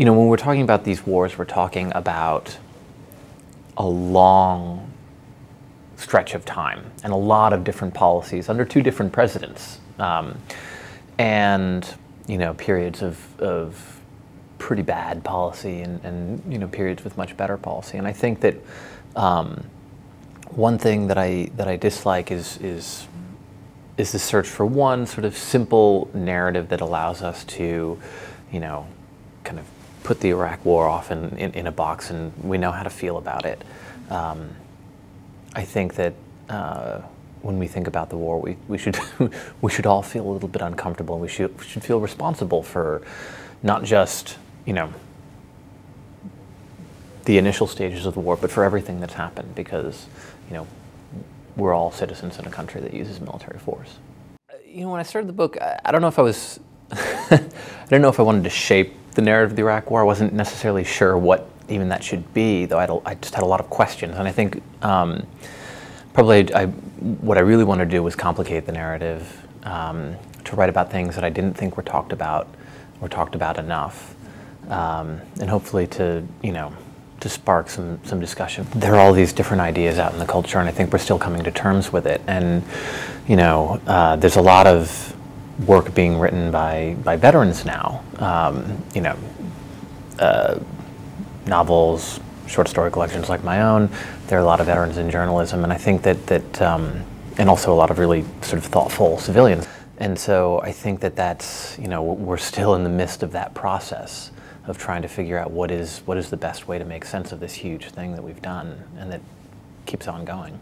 You know, when we're talking about these wars, we're talking about a long stretch of time and a lot of different policies under two different presidents, and, you know, periods of pretty bad policy and, you know, periods with much better policy. And I think that one thing that I dislike is the search for one sort of simple narrative that allows us to, you know, kind of put the Iraq War off in a box, and we know how to feel about it. I think that when we think about the war, we should all feel a little bit uncomfortable. We should feel responsible for not just, you know, the initial stages of the war, but for everything that's happened, because, you know, we're all citizens in a country that uses military force. You know, when I started the book, I don't know if I was I don't know if I wanted to shape the narrative of the Iraq War. I wasn't necessarily sure what even that should be, though I just had a lot of questions. And I think probably what I really wanted to do was complicate the narrative, to write about things that I didn't think were talked about or talked about enough, and hopefully to, you know, to spark some discussion. There are all these different ideas out in the culture, and I think we're still coming to terms with it. And, you know, there's a lot of work being written by veterans now, you know, novels, short story collections like my own. There are a lot of veterans in journalism, and I think that and also a lot of really sort of thoughtful civilians. And so I think that's, you know, we're still in the midst of that process of trying to figure out what is the best way to make sense of this huge thing that we've done and that keeps on going.